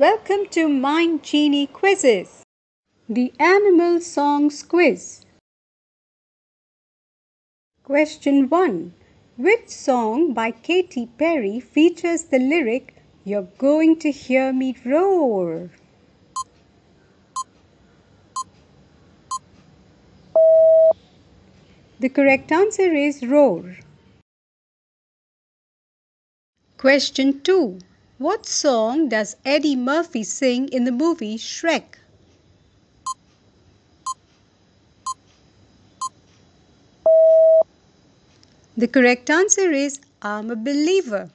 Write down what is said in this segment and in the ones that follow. Welcome to Mind Genie Quizzes. The Animal Songs Quiz. Question 1. Which song by Katy Perry features the lyric, "You're going to hear me roar"? The correct answer is Roar. Question 2. What song does Eddie Murphy sing in the movie Shrek? The correct answer is I'm a Believer.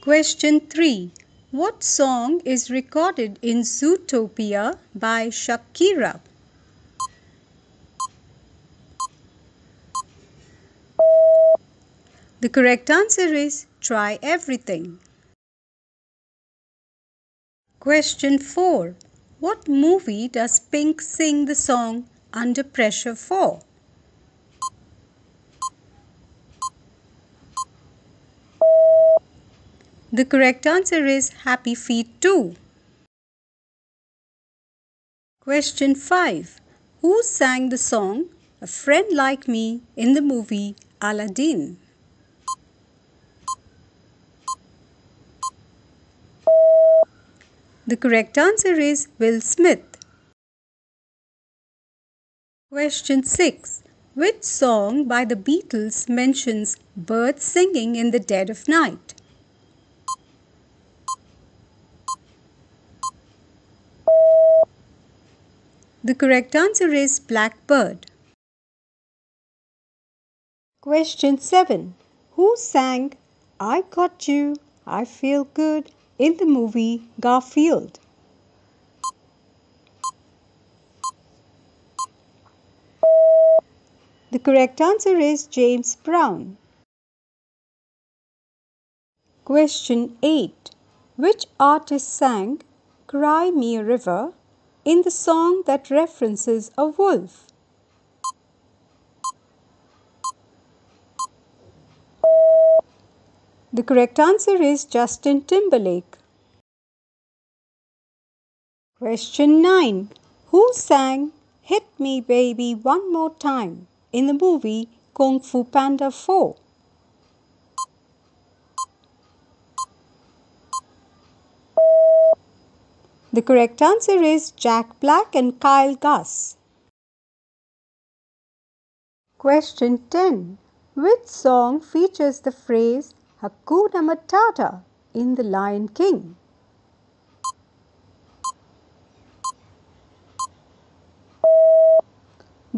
Question 3. What song is recorded in Zootopia by Shakira? The correct answer is Try Everything. Question 4. What movie does Pink sing the song Under Pressure for? The correct answer is Happy Feet 2. Question 5. Who sang the song A Friend Like Me in the movie Aladdin? The correct answer is Will Smith. Question 6. Which song by the Beatles mentions birds singing in the dead of night? The correct answer is Blackbird. Question 7. Who sang "I Got You, I Feel Good" in the movie Garfield? The correct answer is James Brown. Question 8. Which artist sang "Cry Me a River" in the song that references a wolf? The correct answer is Justin Timberlake. Question 9. Who sang "Hit Me Baby One More Time" in the movie Kung Fu Panda 4? The correct answer is Jack Black and Kyle Gass. Question 10. Which song features the phrase "Hakuna Matata" in The Lion King?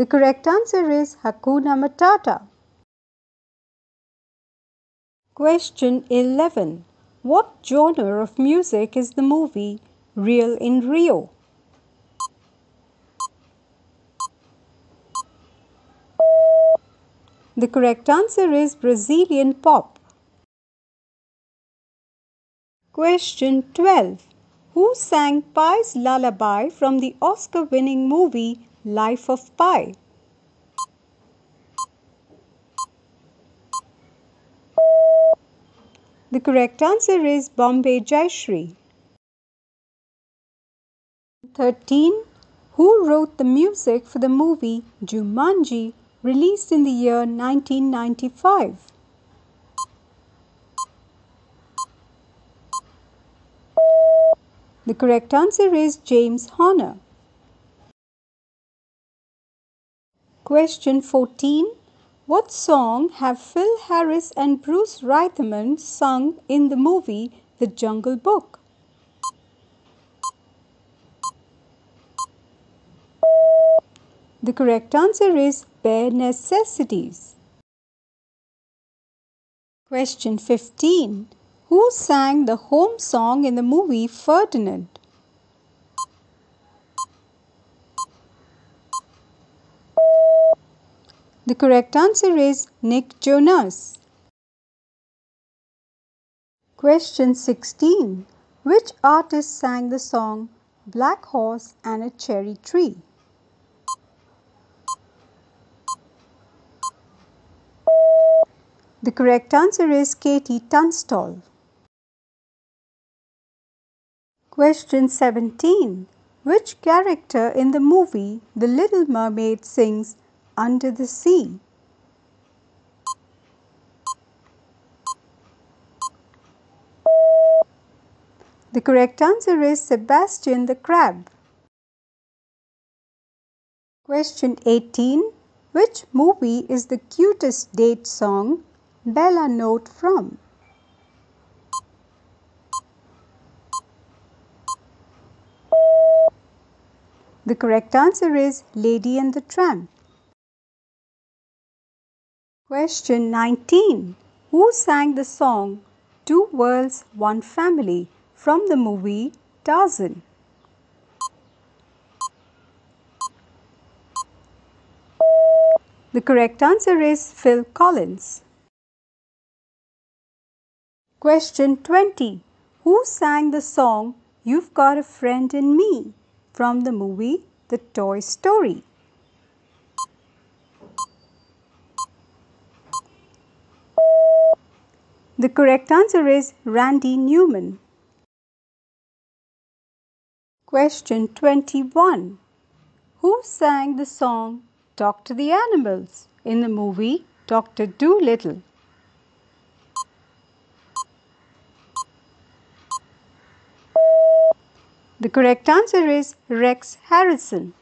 The correct answer is Hakuna Matata. Question 11. What genre of music is the movie Real in Rio? The correct answer is Brazilian pop. Question 12. Who sang Pi's lullaby from the Oscar-winning movie Life of Pi? The correct answer is Bombay Jayashree. 13. Who wrote the music for the movie Jumanji, released in the year 1995? The correct answer is James Horner. Question 14. What song have Phil Harris and Bruce Reitherman sung in the movie The Jungle Book? The correct answer is Bare Necessities. Question 15. Who sang the home song in the movie Ferdinand? The correct answer is Nick Jonas. Question 16. Which artist sang the song "Black Horse and a Cherry Tree"? The correct answer is Katy Tunstall. Question 17. Which character in the movie The Little Mermaid sings Under the Sea? The correct answer is Sebastian the Crab. Question 18. Which movie is the cutest date song Bella Note from? The correct answer is Lady and the Tramp. Question 19. Who sang the song Two Worlds, One Family from the movie Tarzan? The correct answer is Phil Collins. Question 20. Who sang the song You've Got a Friend in Me from the movie The Toy Story? The correct answer is Randy Newman. Question 21. Who sang the song Talk to the Animals in the movie Dr. Dolittle? The correct answer is Rex Harrison.